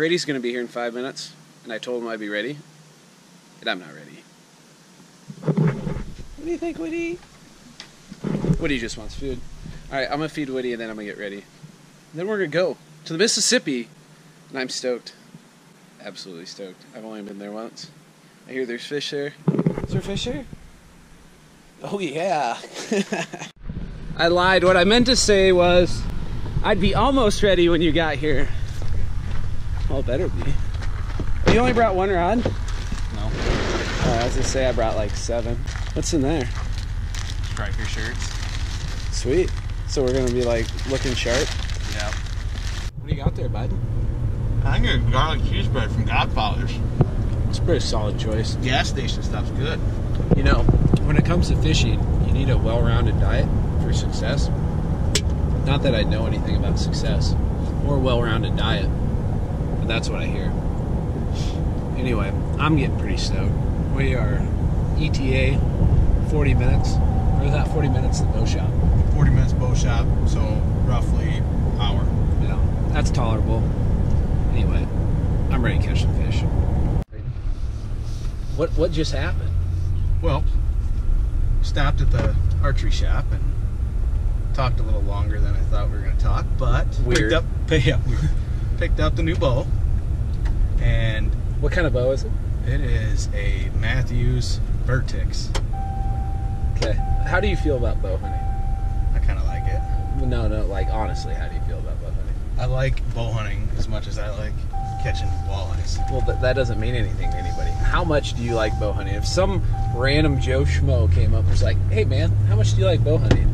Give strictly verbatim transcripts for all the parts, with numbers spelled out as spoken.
Grady's going to be here in five minutes, and I told him I'd be ready, and I'm not ready. What do you think, Woody? Woody just wants food. Alright, I'm going to feed Woody, and then I'm going to get ready. And then we're going to go to the Mississippi, and I'm stoked. Absolutely stoked. I've only been there once. I hear there's fish there. Is there fish here? Oh, yeah. I lied. What I meant to say was I'd be almost ready when you got here. Well, better be. You only brought one rod? No. Uh, I was going to say I brought like seven. What's in there? Striker shirts. Sweet. So we're going to be like looking sharp? Yeah. What do you got there, bud? I think a garlic cheese bread from Godfather's. It's a pretty solid choice. Gas station stuff's good. You know, when it comes to fishing, you need a well-rounded diet for success. Not that I know anything about success or a well-rounded diet, but that's what I hear. Anyway, I'm getting pretty stoked. We are E T A forty minutes, or is that forty minutes at bow shop? forty minutes bow shop, so roughly an hour. Yeah, that's tolerable. Anyway, I'm ready to catch some fish. What what just happened? Well, stopped at the archery shop and talked a little longer than I thought we were going to talk, but Weird. picked up yeah, picked up the new bow. And what kind of bow is it? It is a Matthews Vertex. Okay. How do you feel about bow hunting? I kind of like it. No, no, like honestly, how do you feel about bow hunting? I like bow hunting as much as I like catching walleyes. Well, but that doesn't mean anything to anybody. How much do you like bow hunting? If some random Joe Schmo came up and was like, hey man, how much do you like bow hunting?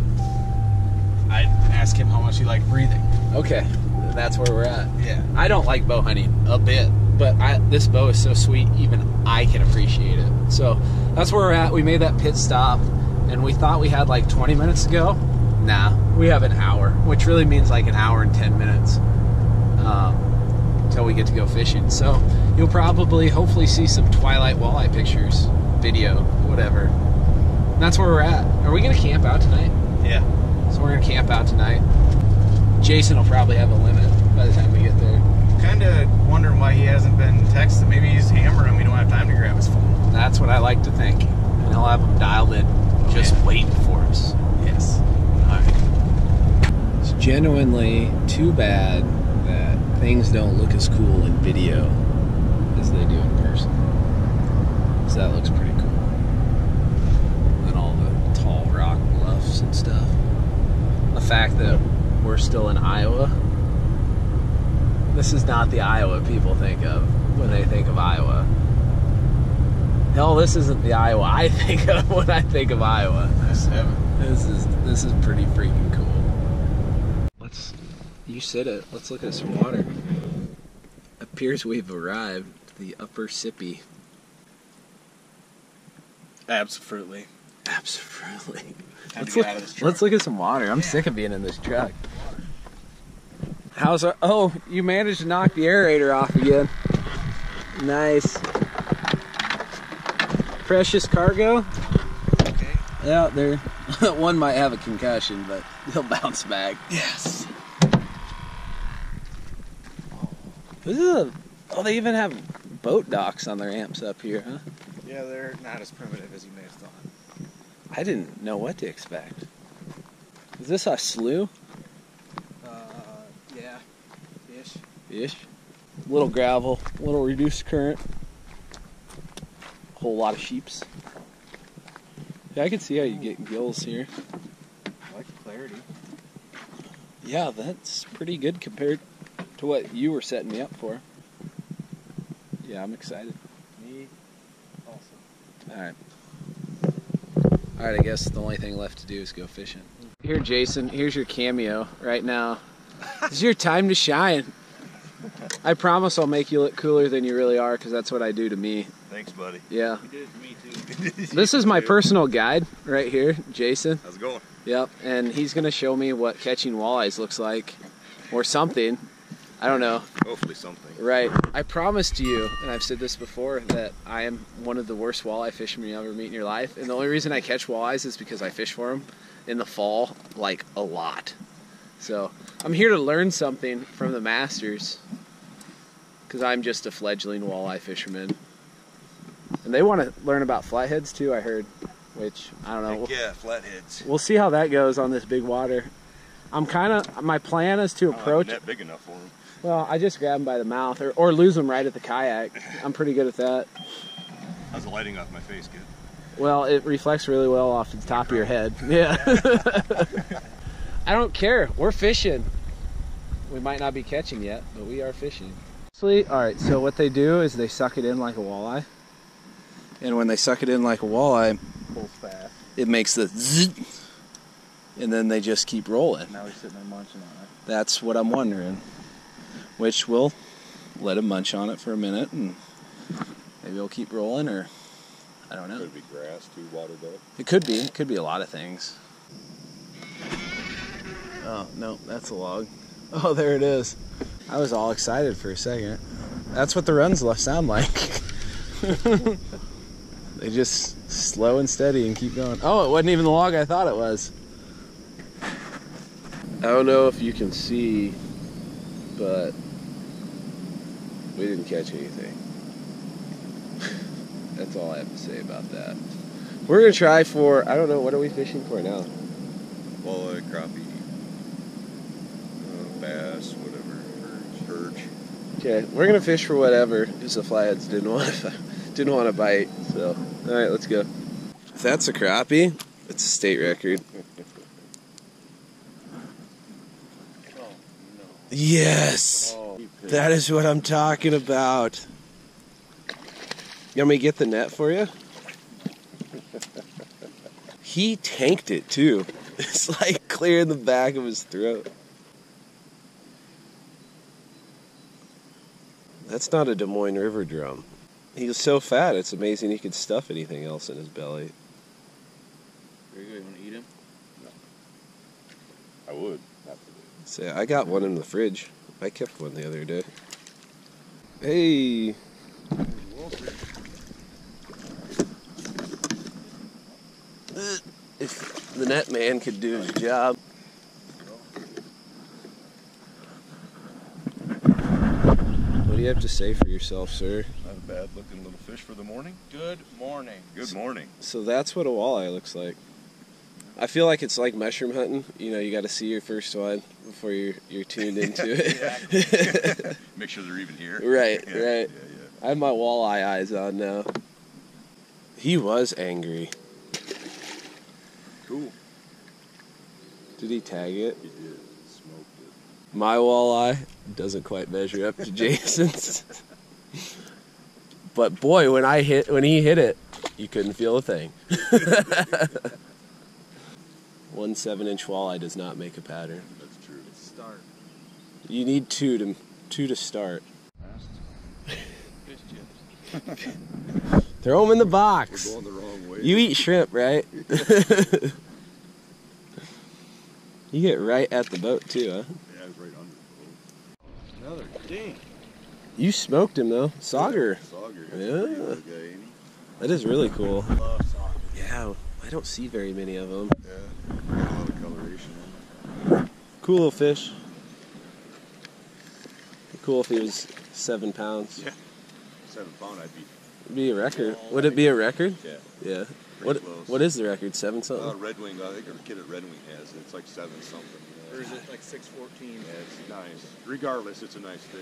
I'd ask him how much he liked breathing. Okay, that's where we're at. Yeah. I don't like bow hunting a bit, but I, this bow is so sweet, even I can appreciate it. So that's where we're at. We made that pit stop, and we thought we had like twenty minutes to go. Nah, we have an hour, which really means like an hour and ten minutes. Um... Until we get to go fishing. So you'll probably hopefully see some twilight walleye pictures, video, whatever. And that's where we're at. Are we gonna camp out tonight? Yeah. So we're gonna camp out tonight. Jason will probably have a limit by the time we get there. Kinda wondering why he hasn't been texted. Maybe he's hammering and we don't have time to grab his phone. That's what I like to think. And he'll have him dialed in, oh, just yeah. waiting for us. Yes. Alright. It's genuinely too bad that things don't look as cool in video as they do in person. So that looks pretty cool. And all the tall rock bluffs and stuff. The fact that we're still in Iowa. This is not the Iowa people think of when they think of Iowa. Hell, this isn't the Iowa I think of when I think of Iowa. That's heaven. This is this is pretty freaking cool. Let's You said it. Let's look at some water. Appears we've arrived to the upper Sippy. Absolutely. Absolutely. Let's look, let's look at some water. I'm yeah. sick of being in this truck. How's our... Oh, you managed to knock the aerator off again. Nice. Precious cargo. Okay. Out there. One might have a concussion, but he'll bounce back. Yes. This is a, oh, they even have boat docks on their amps up here, huh? Yeah, they're not as primitive as you may have thought. I didn't know what to expect. Is this a slough? Uh, yeah. Ish. Ish. Little gravel, little reduced current. Whole lot of sheeps. Yeah, I can see how you get gills here. I like the clarity. Yeah, that's pretty good compared to what you were setting me up for. Yeah, I'm excited. Me also. Alright. Alright, I guess the only thing left to do is go fishing. Here, Jason, here's your cameo right now. This is your time to shine. I promise I'll make you look cooler than you really are, because that's what I do to me. Thanks, buddy. Yeah. You did it to me, too. This is my personal guide right here, Jason. How's it going? Yep, and he's going to show me what catching walleyes looks like, or something. I don't know. Hopefully something. Right. I promised you, and I've said this before, that I am one of the worst walleye fishermen you ever meet in your life. And the only reason I catch walleyes is because I fish for them in the fall, like, a lot. So I'm here to learn something from the masters. because I'm just a fledgling walleye fisherman. And they want to learn about flatheads too, I heard, which I don't know. Heck yeah, flatheads. We'll see how that goes on this big water. I'm kind of, my plan is to approach. Not big enough for them. Well, I just grab them by the mouth or, or lose them right at the kayak. I'm pretty good at that. How's the lighting off my face, kid? Well, it reflects really well off the top of your head. Yeah. I don't care. We're fishing. We might not be catching yet, but we are fishing. Alright, so what they do is they suck it in like a walleye. And when they suck it in like a walleye, pulls fast. It makes the zzz, and then they just keep rolling. Now he's sitting there munching on it. That's what I'm wondering. Which we'll let him munch on it for a minute, and maybe he'll keep rolling, or I don't know. It could be grass too, watered up. It could be. It could be a lot of things. Oh, no, that's a log. Oh, there it is. I was all excited for a second. That's what the runs sound like. They just slow and steady and keep going. Oh, it wasn't even the log I thought it was. I don't know if you can see, but we didn't catch anything. That's all I have to say about that. We're going to try for, I don't know, what are we fishing for now? Walleye, crappie, uh, bass, whatever, perch. Okay, we're going to fish for whatever, because the flatheads didn't want to, didn't want to bite, so, all right, let's go. If that's a crappie, it's a state record. Oh, no. Yes! Oh, that is what I'm talking about. You want me to get the net for you? He tanked it too. It's like clear in the back of his throat. That's not a Des Moines River drum. He was so fat, it's amazing he could stuff anything else in his belly. There you go, you want to eat him? No. I would. Say, I got one in the fridge. I kept one the other day. Hey! If the net man could do his job. What do you have to say for yourself, sir? Not a bad looking little fish for the morning. Good morning. Good morning. So, so that's what a walleye looks like. I feel like it's like mushroom hunting. You know, you got to see your first one before you're, you're tuned into it. Make sure they're even here. Right, yeah, right. Yeah, yeah. I have my walleye eyes on now. He was angry. Cool. Did he tag it? He did. Smoked it. My walleye doesn't quite measure up to Jason's. But boy, when I hit, when he hit it, you couldn't feel a thing. One seven-inch walleye does not make a pattern. That's true. It's start. You need two to two to start. Throw them in the box. We're going the wrong way. You eat shrimp, right? You get right at the boat too, huh? Yeah, I was right under the boat. Another ding. You smoked him though. Sauger. Sauger. Yeah. Yeah. That is really cool. I love sauger. Yeah, I don't see very many of them. Yeah, a lot of coloration on them. Cool little fish. Cool if he was seven pounds. Yeah. Seven pound, I'd be. Be a record. Would it be a record? Yeah. Yeah. What What is the record? Seven something? Uh, Red Wing. I think a kid at Red Wing has it. It's like seven something. Yeah. Or is it like six fourteen? Yeah, it's nice. Regardless, it's a nice fish.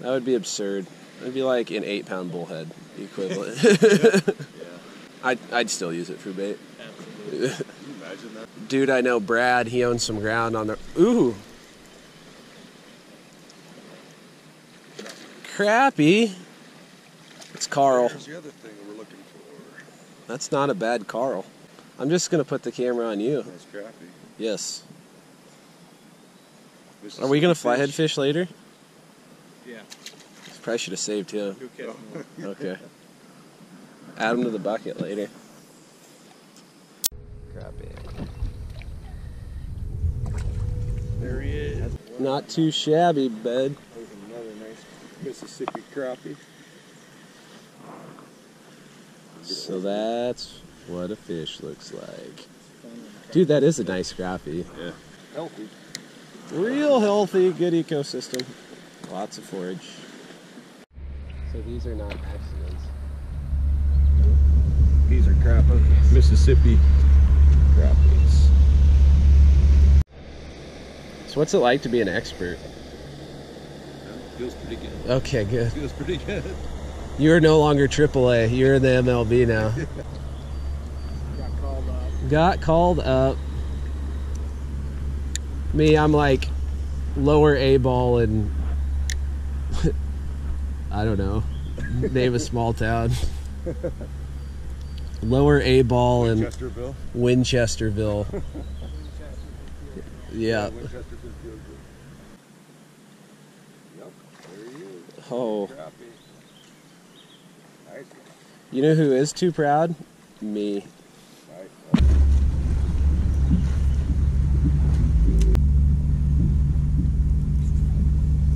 That would be absurd. It'd be like an eight pound bullhead equivalent. Yeah. Yeah. I'd I'd still use it for bait. Absolutely. Can you imagine that? Dude, I know Brad. He owns some ground on the. Ooh. Crappie. It's Carl. Here's the other thing we're looking for. That's not a bad Carl. I'm just going to put the camera on you. That's crappie. Yes. Are we going to flathead fish later? Yeah. Probably should have saved him. Okay. Okay. Add him to the bucket later. Crappie. There he is. Not too shabby, bud. There's another nice Mississippi crappie. So that's what a fish looks like. Dude, that is a nice crappie. Yeah. Healthy. Real healthy, good ecosystem. Lots of forage. So these are not accidents. These are crappies. Mississippi crappies. So what's it like to be an expert? It feels pretty good. Okay, good. It feels pretty good. You're no longer triple A. You're in the M L B now. Got called up. Got called up. Me, I'm like lower A ball and I don't know. Name a small town. Lower A ball in Winchesterville. Winchesterville. Yeah. Winchesterville. Yep. There he is. Oh. Nice. You know who is too proud? Me.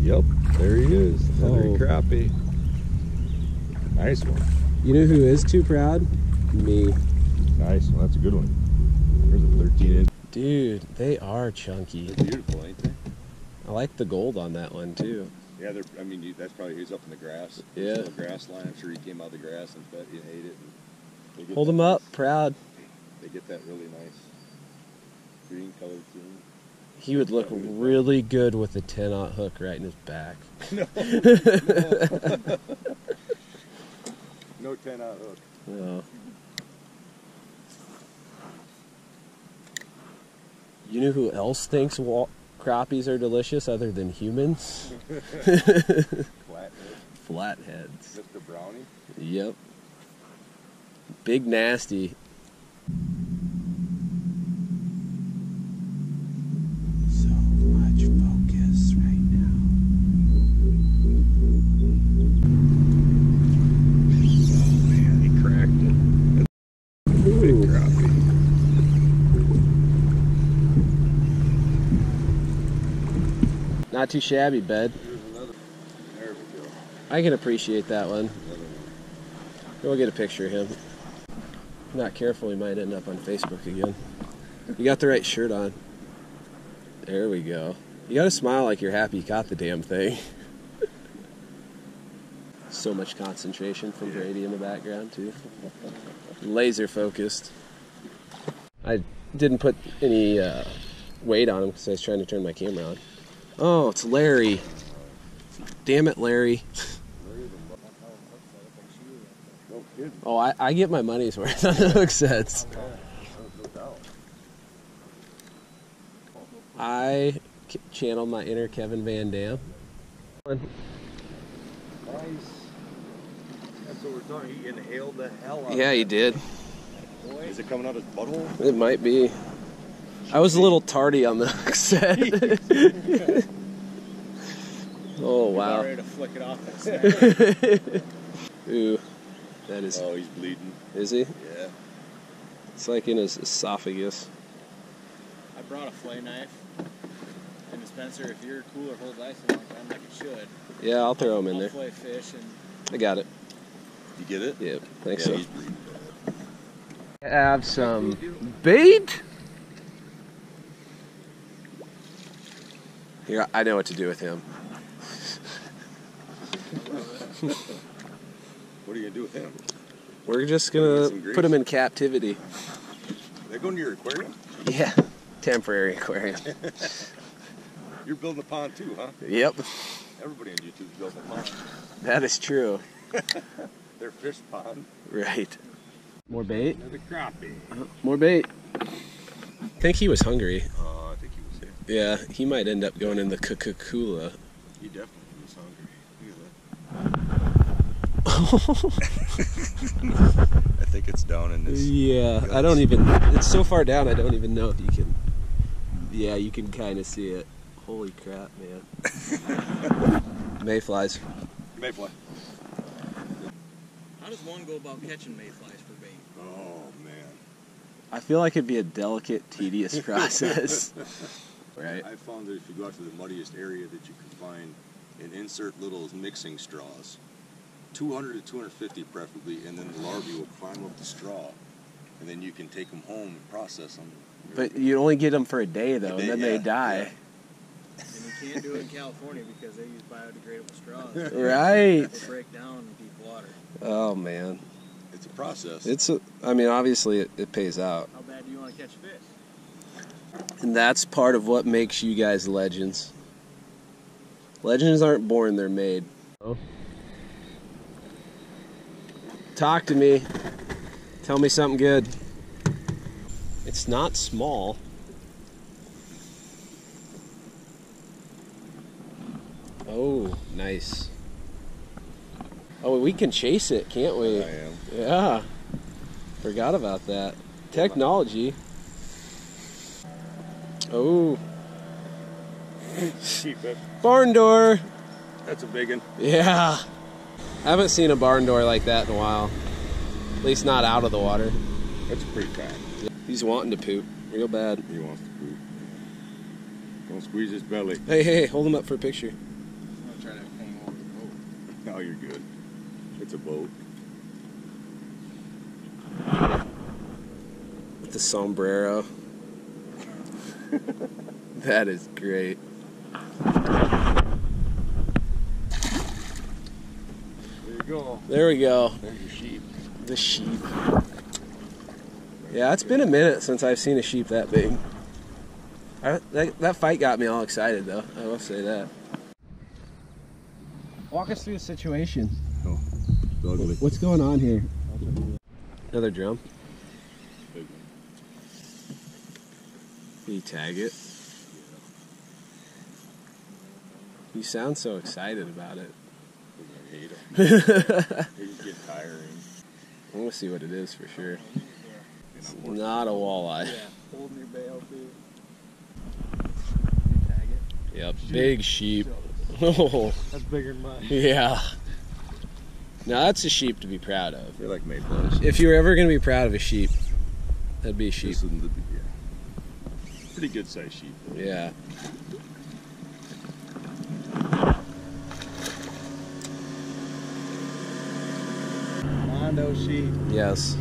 Yep, there he is. Another oh. crappie. Nice one. You know who is too proud? Me. Nice one. That's a good one. There's a thirteen inch. Dude, they are chunky. They're beautiful, ain't they? I like the gold on that one too. Yeah, they're. I mean, that's probably who's up in the grass. Yeah. The grass line. I'm sure he came out of the grass and bet he ate it. And hold them nice, up, proud. They get that really nice green colored thing. He would look really good with a ten aught hook right in his back. No, no ten aught hook. No. You know who else thinks wa crappies are delicious other than humans? Flatheads. Flatheads. Mister Brownie? Yep. Big nasty. Not too shabby, bed. There we go. I can appreciate that one. We'll get a picture of him. Not careful, we might end up on Facebook again. You got the right shirt on. There we go. You gotta smile like you're happy you caught the damn thing. So much concentration from yeah. Grady in the background, too. Laser focused. I didn't put any uh, weight on him because I was trying to turn my camera on. Oh, it's Larry. Damn it, Larry. Oh, I, I get my money's worth on the hook sets. I channel my inner Kevin Van Dam. Nice. That's what we're talking. He inhaled the hell out of it. Yeah, he did. Is it coming out of his butthole? It might be. I was a little tardy on the hook set. Oh, wow. I'm ready to flick it off that snag. Ooh, that is... Oh, he's bleeding. Is he? Yeah. It's like in his esophagus. I brought a fillet knife. And Spencer, if your cooler holds ice a long time like it should... Yeah, I'll throw him in I'll there. I'll fillet fish and... I got it. You get it? Yep, thanks. Yeah, so. I have some bait. Here, I know what to do with him. What are you gonna do with him? We're just gonna put him in captivity. They're going to your aquarium? Yeah, temporary aquarium. You're building a pond too, huh? Yep. Everybody on YouTube's building a pond. That is true. Their fish pond. Right. More bait. Another crappie. Uh, more bait. I think he was hungry. Uh, Yeah, he might end up going in the Coca-Cola. He definitely was hungry. Look at that. I think it's down in this. Yeah, guts. I don't even. It's so far down, I don't even know if you can. Yeah, you can kind of see it. Holy crap, man. Mayflies. Mayfly. How does one go about catching mayflies for bait? Oh, man. I feel like it'd be a delicate, tedious process. Right. I found that if you go out to the muddiest area that you can find and insert little mixing straws, two hundred to two hundred fifty preferably, and then the larvae will climb up the straw, and then you can take them home and process them. But you only get them for a day, though, a day, and then yeah, they die. Yeah. You can't do it in California because they use biodegradable straws. Right. They break down and deep water. Oh, man. It's a process. It's a, I mean, obviously it, it pays out. How bad do you want to catch fish? And that's part of what makes you guys legends. Legends aren't born, they're made. Oh. Talk to me. Tell me something good. It's not small. Oh, nice. Oh, we can chase it, can't we? I am. Yeah. Forgot about that. Technology. Oh. Barn door. That's a big one. Yeah. I haven't seen a barn door like that in a while. At least not out of the water. That's pretty tight. He's wanting to poop real bad. He wants to poop. Gonna squeeze his belly. Hey, hey, hold him up for a picture. I'm trying to hang on to the boat. No, you're good. It's a boat. With the sombrero. That is great. There you go. There we go. There's your sheep. The sheep. Yeah, it's been a minute since I've seen a sheep that big. I, that, that fight got me all excited, though. I will say that. Walk us through the situation. Oh, it's ugly. What's going on here? Another drum. Big one. Can you tag it? You sound so excited about it. I hate them. They just get tiring. I'm going to see what it is for sure. It's not a walleye. Yeah, holding your bail, too. Yep, sheep. Big sheep. Oh. That's bigger than mine. Yeah. Now that's a sheep to be proud of. You're like made blood. If you were ever going to be proud of a sheep, that'd be a sheep. Be, yeah. Pretty good sized sheep. Though. Yeah. Mondo sheep. Yes.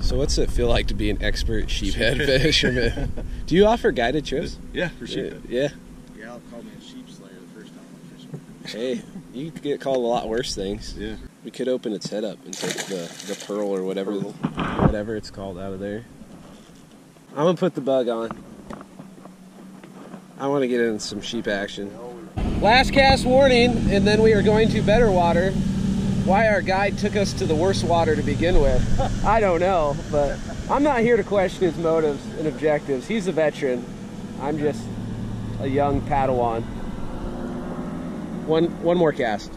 So what's it feel like to be an expert sheephead fisherman? Do you offer guided trips? Yeah, for sheephead. Yeah. Yeah, I'll call me a sheep slayer the first time I fish. Hey, you could get called a lot worse things. Yeah. We could open its head up and take the, the pearl or whatever pearl. whatever it's called out of there. I'm going to put the bug on. I want to get in some sheep action. Last cast warning, and then we are going to better water. Why our guide took us to the worst water to begin with, I don't know, but I'm not here to question his motives and objectives. He's a veteran. I'm just a young Padawan. One, one more cast.